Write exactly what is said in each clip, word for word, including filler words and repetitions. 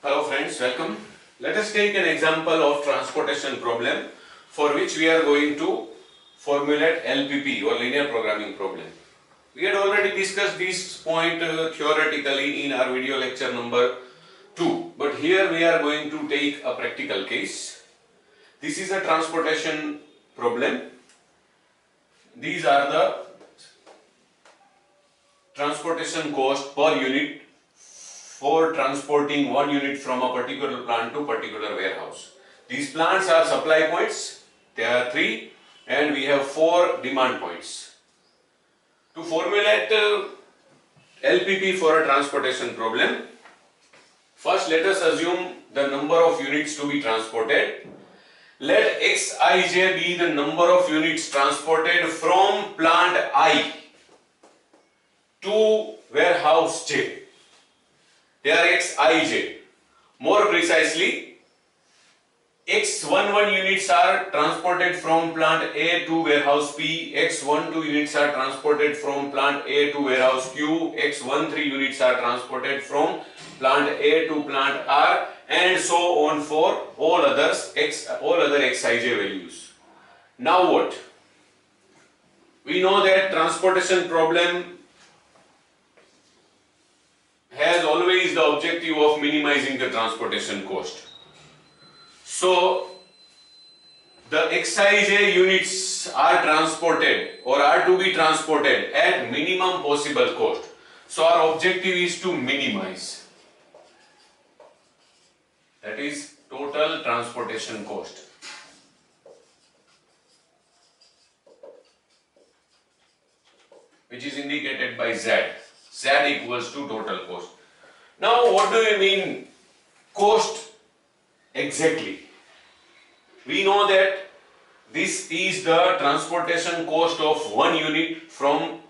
Hello friends, welcome. Let us take an example of transportation problem for which we are going to formulate L P P or linear programming problem. We had already discussed this point uh, theoretically in our video lecture number two, but here we are going to take a practical case. This is a transportation problem. These are the transportation cost per unit for transporting one unit from a particular plant to particular warehouse. These plants are supply points, there are three, and we have four demand points. To formulate uh, L P P for a transportation problem, first let us assume the number of units to be transported. Let Xij be the number of units transported from plant I to warehouse J. They are Xij. More precisely, X eleven units are transported from plant A to warehouse P, X twelve units are transported from plant A to warehouse Q, X thirteen units are transported from plant A to plant R, and so on for all others, X, all other Xij values. Now what? We know that transportation problem has always the objective of minimizing the transportation cost. So the Xij units are transported or are to be transported at minimum possible cost. So our objective is to minimize, that is total transportation cost. Which is indicated by Z. Z equals to total cost. Now what do you mean cost exactly? We know that this is the transportation cost of one unit from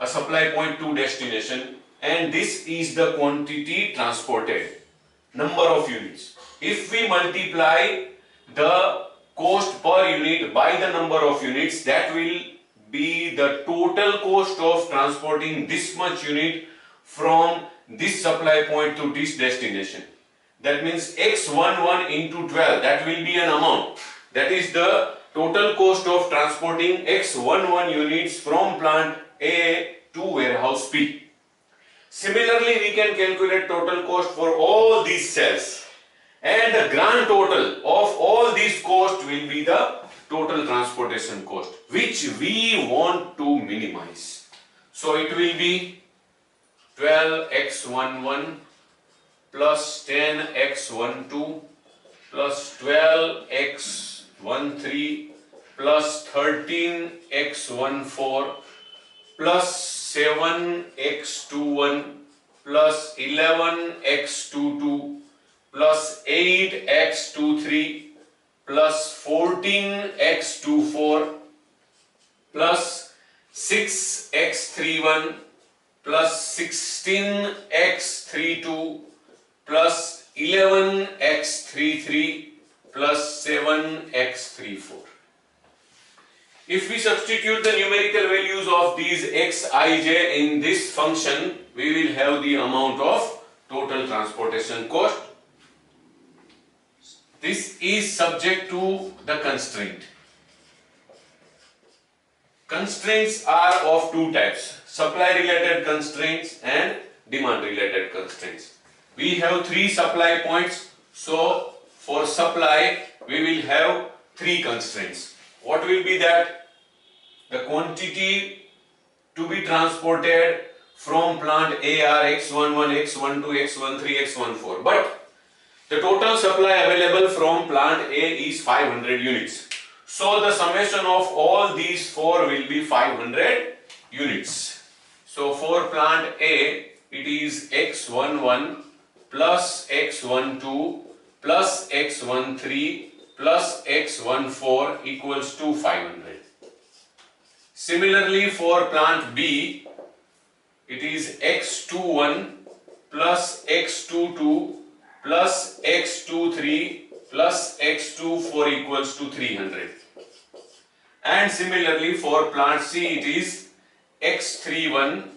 a supply point to destination, and this is the quantity transported, number of units. If we multiply the cost per unit by the number of units, that will be the total cost of transporting this much unit from this supply point to this destination. That means X eleven into twelve, that will be an amount. That is the total cost of transporting X eleven units from plant A to warehouse P. Similarly, we can calculate total cost for all these cells, and the grand total of all these costs will be the total transportation cost, which we want to minimize. So it will be twelve X eleven plus ten X twelve plus twelve X thirteen plus thirteen X fourteen plus seven X twenty-one plus eleven X twenty-two plus eight X twenty-three plus fourteen X twenty-four plus six X thirty-one plus sixteen X thirty-two plus eleven X thirty-three plus seven X thirty-four. If we substitute the numerical values of these Xij in this function, we will have the amount of total transportation cost. This is subject to the constraint. Constraints are of two types, supply related constraints and demand related constraints. We have three supply points, so for supply we will have three constraints. What will be that? The quantity to be transported from plant A are X eleven, X twelve, X thirteen, X fourteen. But the total supply available from plant A is five hundred units. So the summation of all these four will be five hundred units. So for plant A, it is X eleven plus X twelve plus X thirteen plus X fourteen equals to five hundred. Similarly for plant B, it is X twenty-one plus X twenty-two plus X twenty-three plus X twenty-four equals to three hundred. And similarly for plant C, it is X thirty-one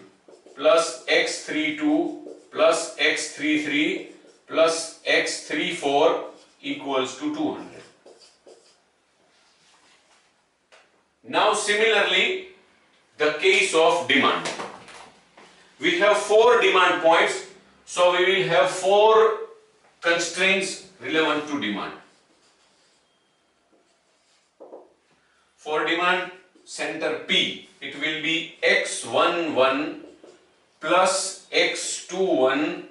plus X thirty-two plus X thirty-three plus X thirty-four equals to two hundred. Now similarly, the case of demand. We have four demand points, so we will have four constraints relevant to demand. For demand center P, it will be X eleven plus X twenty-one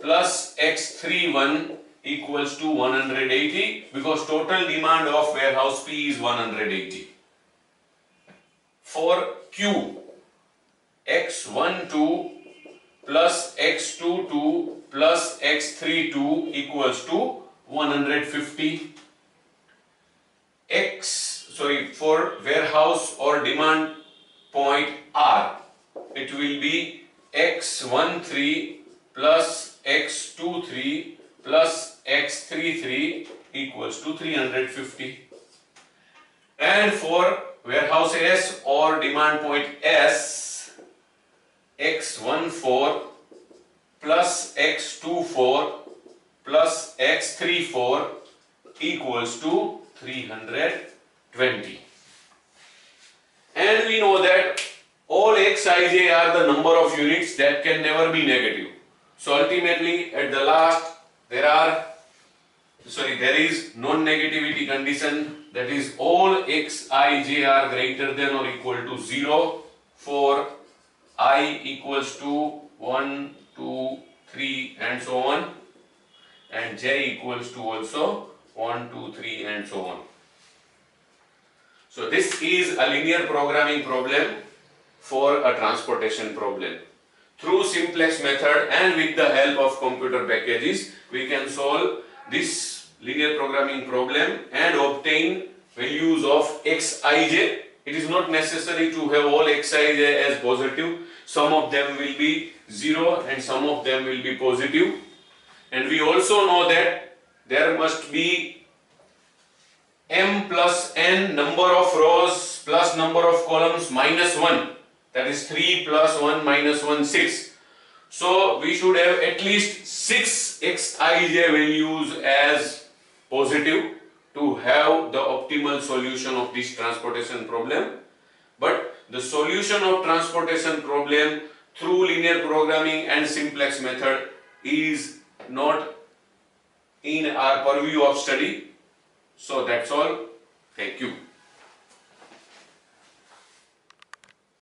plus X thirty-one equals to one hundred eighty, because total demand of warehouse P is one hundred eighty. For Q, X twelve plus X twenty-two plus X thirty-two equals to one hundred fifty. X, sorry, for warehouse or demand point R, it will be X thirteen plus X twenty-three plus X thirty-three equals to three hundred fifty. And for warehouse S or demand point S, X fourteen plus X twenty-four plus X thirty-four equals to three hundred twenty. And we know that all Xij are the number of units that can never be negative. So ultimately at the last there are Sorry, there is non-negativity condition, that is all Xij are greater than or equal to zero for I equals to one, two, three and so on, and j equals to also one, two, three and so on. So this is a linear programming problem for a transportation problem. Through simplex method and with the help of computer packages, we can solve this linear programming problem and obtain values of Xij. It is not necessary to have all Xij as positive. Some of them will be zero and some of them will be positive. And we also know that there must be m plus n number of rows plus number of columns minus one. That is three plus one minus one, six. So we should have at least six Xij values as positive to have the optimal solution of this transportation problem. But the solution of transportation problem through linear programming and simplex method is not in our purview of study. So that's all. Thank you.